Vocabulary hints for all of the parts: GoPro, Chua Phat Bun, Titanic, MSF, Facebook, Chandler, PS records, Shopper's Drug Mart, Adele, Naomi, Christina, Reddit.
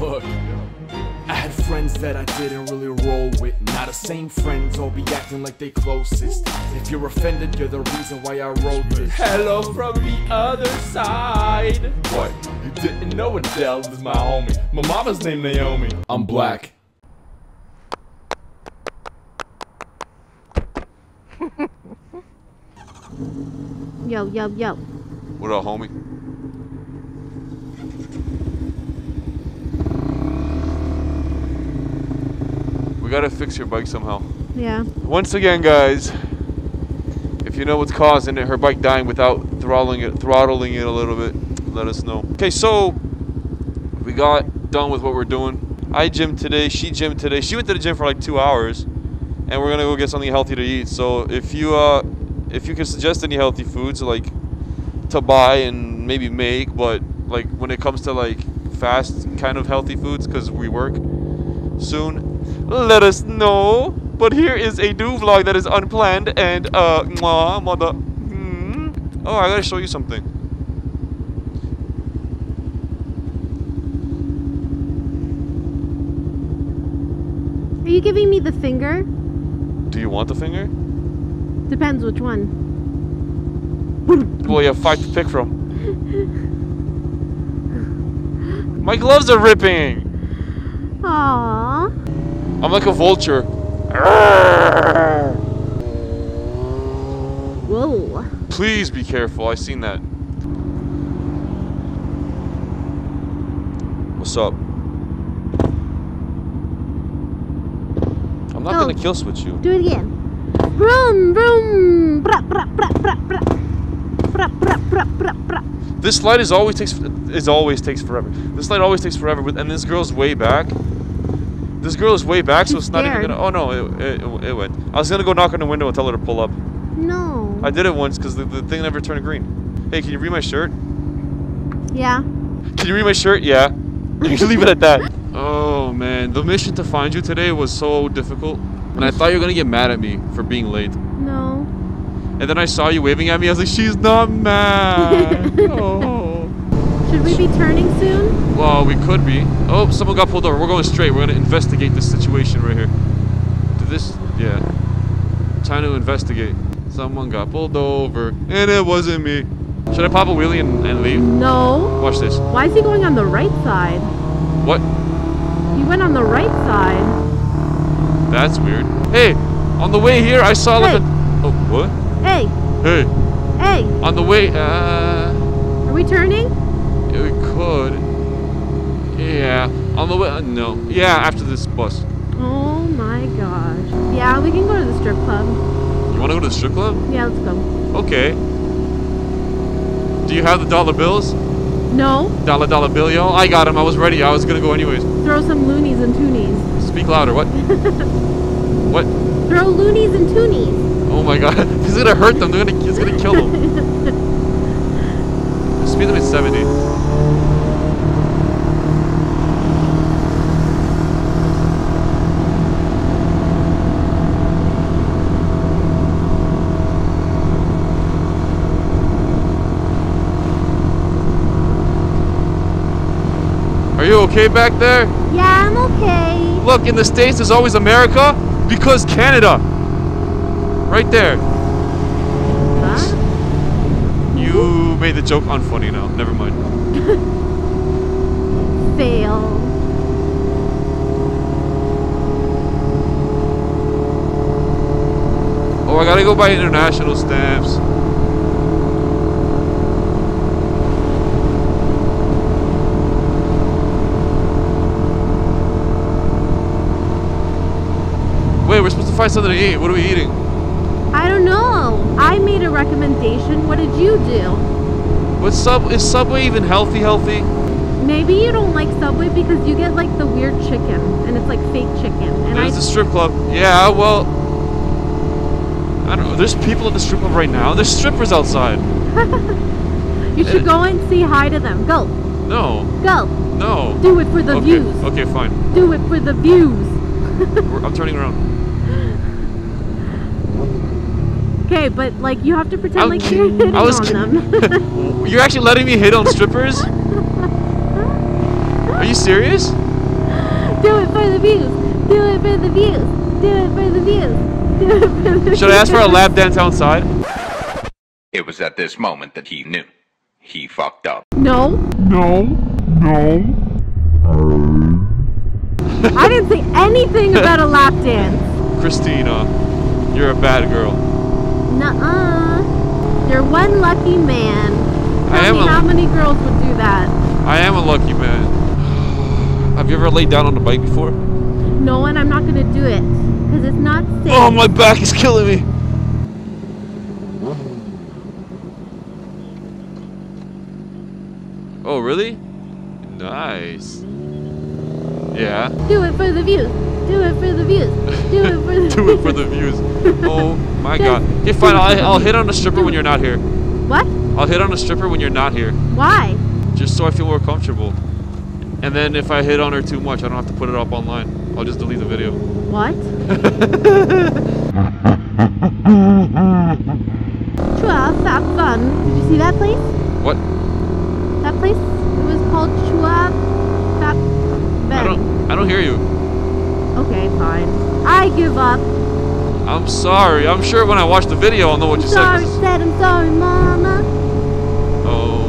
Look, I had friends that I didn't really roll with. Now the same friends all be acting like they closest. If you're offended, you're the reason why I wrote this. Hello from the other side. What? You didn't know Adele is my homie. My mama's name Naomi. I'm black. Yo, yo, yo. What up, homie? We gotta fix your bike somehow. Yeah. Once again, guys, if you know what's causing it, her bike dying without throttling it a little bit, let us know. Okay, so we got done with what we're doing. I gymmed today, she gymmed today. She went to the gym for like 2 hours, and we're gonna go get something healthy to eat. So if you can suggest any healthy foods like to buy and maybe make, but like when it comes to like fast kind of healthy foods, because we work soon, let us know. But here is a new vlog that is unplanned and mwah, mother. Oh, I gotta show you something. Are you giving me the finger? Do you want the finger? Depends which one. Well, you have 5 to pick from. My gloves are ripping! Aww. I'm like a vulture. Whoa. Please be careful, I've seen that. What's up? I'm not gonna kill switch you. Do it again. Vroom, vroom. Bra, bra, bra, bra, bra. Bra, bra, bra, bra, bra. This light is always takes forever. This light always takes forever, and this girl's way back. This girl is way back, so it's not even gonna. Oh no, it went. I was gonna go knock on the window and tell her to pull up. No. I did it once because the thing never turned green. Hey, can you read my shirt? Yeah. Can you read my shirt? Yeah. You can leave it at that. Oh man, the mission to find you today was so difficult. And I thought you were gonna get mad at me for being late. No. And then I saw you waving at me. I was like, she's not mad. Oh. Should we be turning soon? Well, we could be. Oh, someone got pulled over. We're going straight. We're gonna investigate this situation right here. Yeah. Time to investigate. Someone got pulled over, and it wasn't me. Should I pop a wheelie and leave? No. Watch this. Why is he going on the right side? What? He went on the right side. That's weird. Hey, on the way here, I saw like a... Oh, what? Hey. Hey. Hey. On the way, Are we turning? We could. Yeah. On the way... no. Yeah, after this bus. Oh, my gosh. Yeah, we can go to the strip club. You want to go to the strip club? Yeah, let's go. Okay. Do you have the dollar bills? No. Dollar, dollar bill, yo. I got them. I was ready. I was going to go anyways. Throw some loonies and toonies. Speak louder, what? What? Throw loonies and toonies. Oh my god, this is gonna hurt them, it's gonna kill them. The speed limit is 70. Are you okay back there? Yeah, I'm okay. Look, in the States, there's always America because Canada. Right there. Huh? You made the joke unfunny now. Never mind. Fail. Oh, I gotta go buy international stamps. We're supposed to find something to eat. What are we eating? I don't know. I made a recommendation. What did you do? Is Subway even healthy? Maybe you don't like Subway because you get like the weird chicken and it's like fake chicken. And there's a strip club. Yeah, well, I don't know. There's people at the strip club right now. There's strippers outside. You should go and say hi to them. Go. No. Go. No. Do it for the views. Okay, fine. Do it for the views. I'm turning around. Okay, but like you have to pretend like you're hitting on them. You're actually letting me hit on strippers? Are you serious? Do it for the views. Do it for the views. Do it for the views. Do it for the views. Should I ask for a lap dance outside? It was at this moment that he knew. He fucked up. No. No. No. I didn't say anything about a lap dance. Christina, you're a bad girl. Nuh-uh. You're one lucky man. Tell me how many girls would do that. I am a lucky man. Have you ever laid down on the bike before? No, and I'm not going to do it. Because it's not safe. Oh, my back is killing me. Oh, really? Nice. Yeah. Do it for the views. Do it for the views. Do it for the Do it for the views. Oh my god. Okay, fine. I'll hit on a stripper when you're not here. What? I'll hit on a stripper when you're not here. Why? Just so I feel more comfortable. And then if I hit on her too much, I don't have to put it up online. I'll just delete the video. What? Chua Phat Bun. Did you see that place? What? That place? It was called Chua Phat Bun. I don't hear you. Okay, fine. I give up. I'm sorry. I'm sure when I watch the video, I'll know what you said. I'm sorry, I'm sorry, Mama. Oh.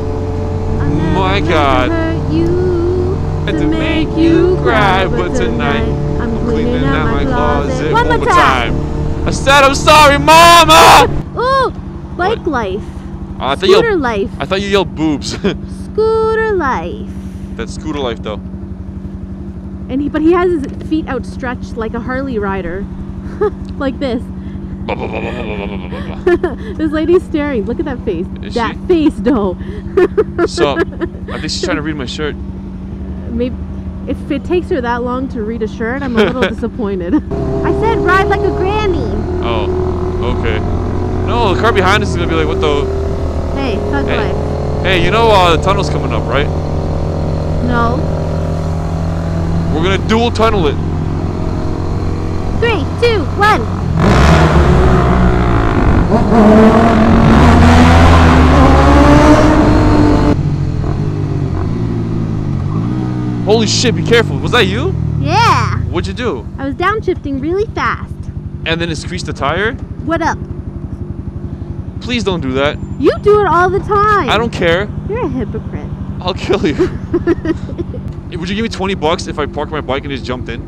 My God. Hurt you to make you cry, but tonight I'm cleaning out my closet one more time. I said I'm sorry, Mama. Ooh, bike life. Scooter life. I thought you yelled boobs. Scooter life. That's scooter life, though. And he has his feet outstretched like a Harley rider. Like this. This lady's staring. Look at that face. That face, though. So, I think she's trying to read my shirt. Maybe. If it takes her that long to read a shirt, I'm a little disappointed. I said ride like a granny. Oh, okay. No, the car behind us is going to be like, what the... Hey, thug life. Hey, you know the tunnel's coming up, right? No. We're gonna dual tunnel it. 3, 2, 1. Holy shit, be careful. Was that you? Yeah. What'd you do? I was downshifting really fast. And then it screeched the tire? What up? Please don't do that. You do it all the time. I don't care. You're a hypocrite. I'll kill you. Would you give me 20 bucks if I parked my bike and just jumped in?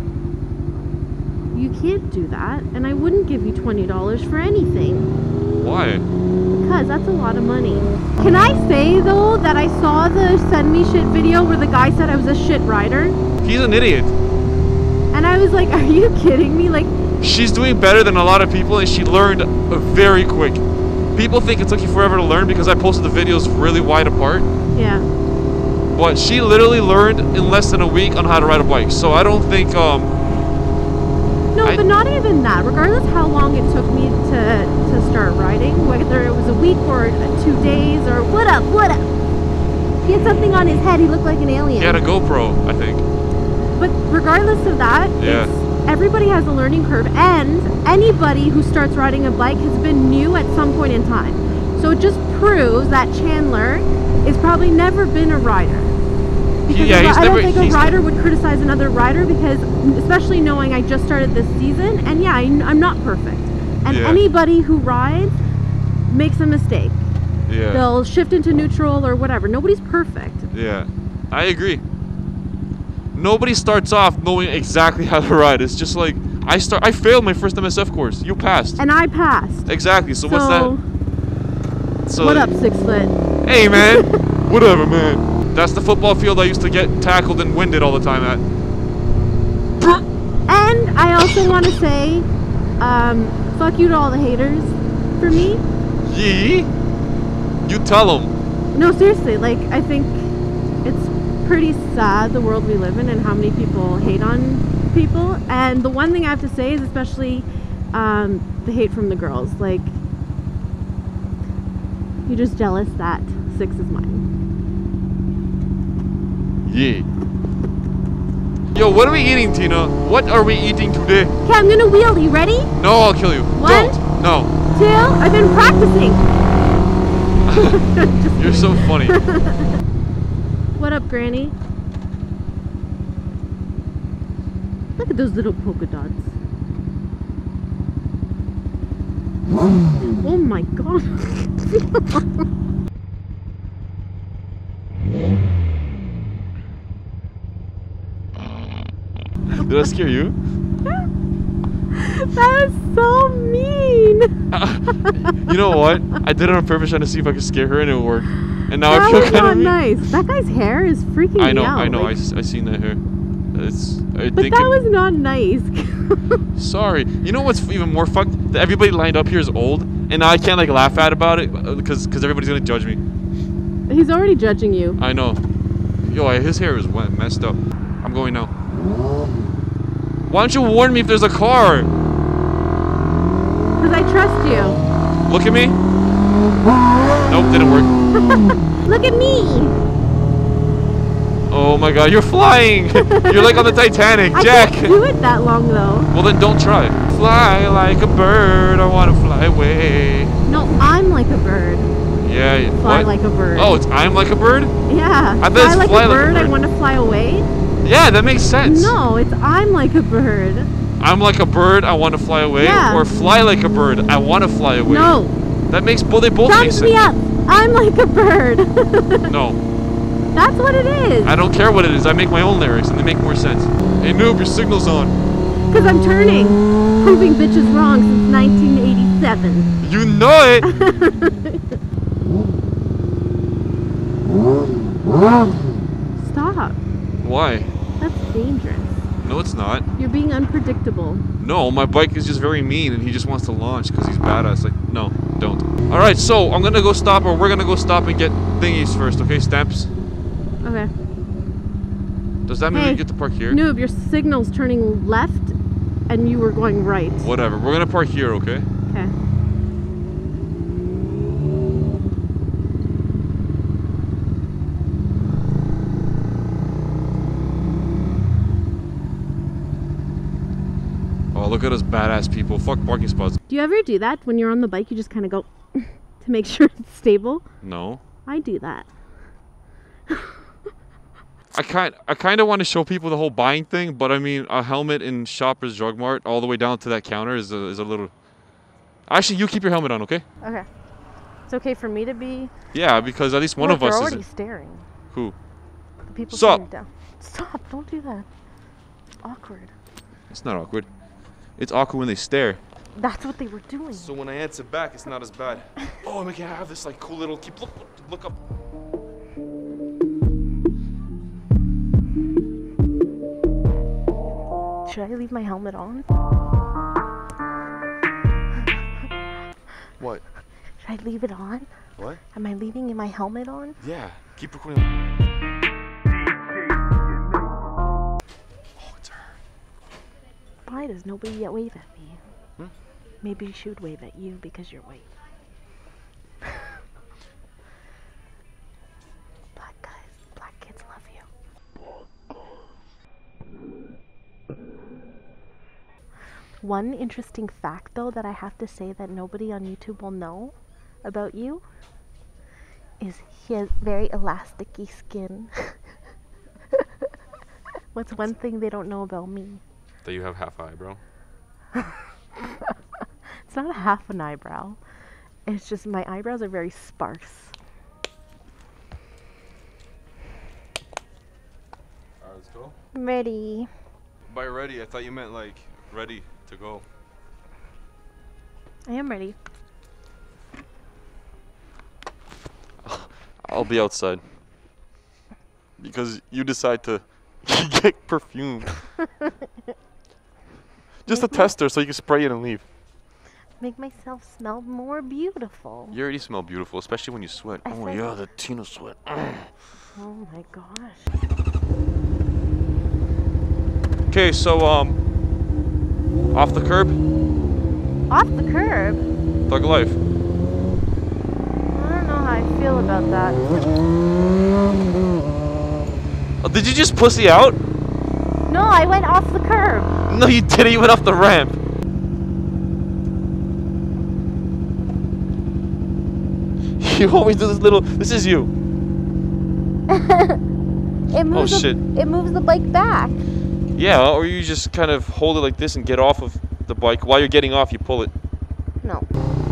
You can't do that, and I wouldn't give you $20 for anything. Why? Because that's a lot of money. Can I say, though, that I saw the Send Me Shit video where the guy said I was a shit rider? He's an idiot. And I was like, are you kidding me? Like, she's doing better than a lot of people, and she learned very quick. People think it took you forever to learn because I posted the videos really wide apart. Yeah. But she literally learned in less than a week on how to ride a bike. So I don't think... No, but not even that. Regardless how long it took me to start riding, whether it was a week or 2 days or what up, he had something on his head. He looked like an alien. He had a GoPro, I think. But regardless of that, everybody has a learning curve. And anybody who starts riding a bike has been new at some point in time. So it just proves that Chandler is probably never been a rider. Yeah, I don't think a rider would criticize another rider because, especially knowing I just started this season, and yeah, I'm not perfect. And anybody who rides makes a mistake. Yeah. They'll shift into neutral or whatever. Nobody's perfect. Yeah, I agree. Nobody starts off knowing exactly how to ride. It's just like, I failed my first MSF course. You passed. And I passed. Exactly, so what's that? So what up, 6 foot? Hey, man. Whatever, man. That's the football field I used to get tackled and winded all the time at. And I also want to say, fuck you to all the haters for me. Yee? You tell them. No, seriously, like, I think it's pretty sad the world we live in and how many people hate on people. And the one thing I have to say is especially the hate from the girls. Like, you're just jealous that 6 is mine. Yeah. Yo, what are we eating, Tina? What are we eating today? Okay, I'm gonna wheel. You ready? No, I'll kill you. 1. Don't. No. 2. I've been practicing. You're so funny. What up, Granny? Look at those little polka dots. Oh my god. Did I scare you? That was so mean. You know what? I did it on purpose trying to see if I could scare her and it worked. And now that I feel kind of mean. Nice. That guy's hair is freaking me out. I know. Like, I seen that hair. But that was not nice. Sorry. You know what's even more fucked? Everybody lined up here is old, and now I can't like laugh at about it because everybody's gonna judge me. He's already judging you. I know. Yo, his hair is wet, messed up. I'm going now. Why don't you warn me if there's a car? Because I trust you. Look at me. Nope, didn't work. Look at me. Oh my god, you're flying! You're like on the Titanic, Jack! I can't do it that long though. Well then don't try. Fly like a bird, I wanna fly away. No, I'm like a bird. Yeah. Fly like a bird. Oh, it's I'm like a bird? Yeah. I bet it's fly like a bird, I wanna fly away? Yeah, that makes sense. No, it's I'm like a bird. I'm like a bird, I wanna fly away? Yeah. Or fly like a bird, I wanna fly away? No. That makes, well they both make sense. Thumbs me up! I'm like a bird! No. That's what it is. I don't care what it is. I make my own lyrics and they make more sense. Hey noob, your signal's on. Because I'm turning. Proving bitches wrong since 1987. You know it. Stop. Why? That's dangerous. No, it's not. You're being unpredictable. No, my bike is just very mean and he just wants to launch because he's badass. Like, no, don't. All right, so I'm going to go stop or we're going to go stop and get thingies first, okay? Stamps. Okay. Does that mean we get to park here? Noob, your signal's turning left and you were going right. Whatever. We're going to park here, okay? Okay. Oh, look at us badass people. Fuck parking spots. Do you ever do that? When you're on the bike, you just kind of go to make sure it's stable? No. I do that. I kind of want to show people the whole buying thing, but I mean, a helmet in Shopper's Drug Mart all the way down to that counter is a little... Actually, you keep your helmet on, okay? Okay. It's okay for me to be... Yeah, because at least one of us is... They're already staring. Who? The people sitting down. Stop, don't do that. It's awkward. It's not awkward. It's awkward when they stare. That's what they were doing. So when I answer back, it's not as bad. Oh, I can have this like cool little... Keep look up. Should I leave my helmet on? What? Should I leave it on? What? Am I leaving my helmet on? Yeah, keep recording. Oh, it's her. Why does nobody yet wave at me? Hmm? Maybe she would wave at you because you're white. Black kids love you. One interesting fact though that I have to say that nobody on YouTube will know about you is he has very elasticy skin. What's one thing they don't know about me? That you have half eyebrow. It's not a half an eyebrow. It's just my eyebrows are very sparse. Alright, let's go. Ready. By ready, I thought you meant like ready to go. I am ready. I'll be outside. Because you decide to get perfume. Just a tester so you can spray it and leave. Make myself smell more beautiful. You already smell beautiful, especially when you sweat. Oh yeah, the Latino sweat. Oh my gosh. Okay, so off the curb? Off the curb? Thug life. I don't know how I feel about that. Oh, did you just pussy out? No, I went off the curb. No, you didn't. You went off the ramp. You always do this little... This is you. It moves. Oh, shit. It moves the bike back. Yeah, or you just kind of hold it like this and get off of the bike. While you're getting off, you pull it. No.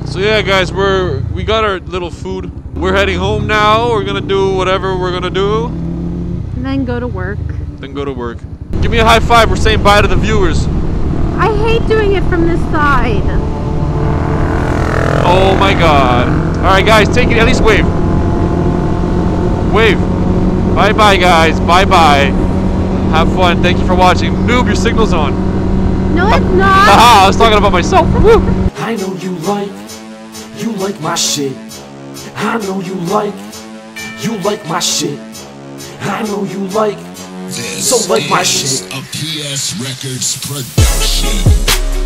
So yeah, guys, we got our little food. We're heading home now. We're gonna do whatever we're gonna do. And then go to work. Then go to work. Give me a high five. We're saying bye to the viewers. I hate doing it from this side. Oh my God. All right, guys, take it. At least wave. Wave. Bye-bye, guys. Bye-bye. Have fun. Thank you for watching. Noob, your signal's on. No, it's not. Haha, I was talking about myself. Woo. I know you like my shit. I know you like my shit. I know you like, so like my shit. This is a PS Records production.